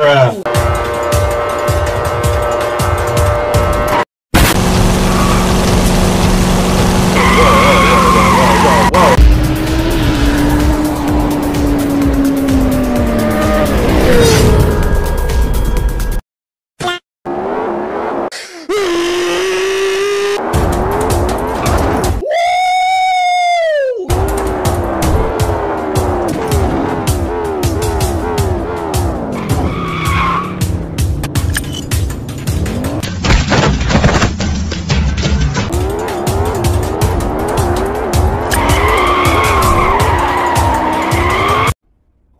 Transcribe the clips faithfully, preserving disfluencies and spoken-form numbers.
Bruh.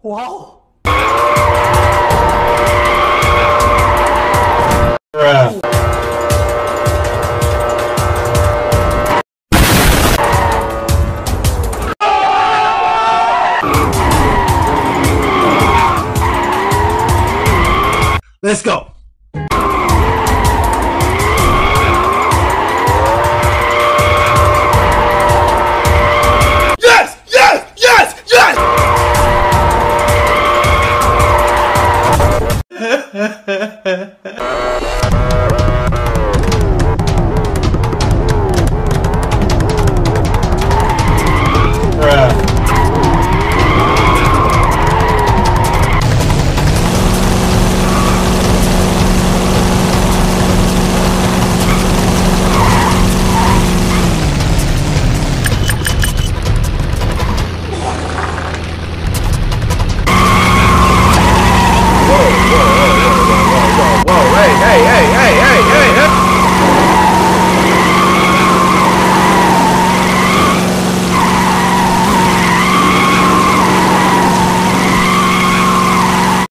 Wow! Bruh. Let's go!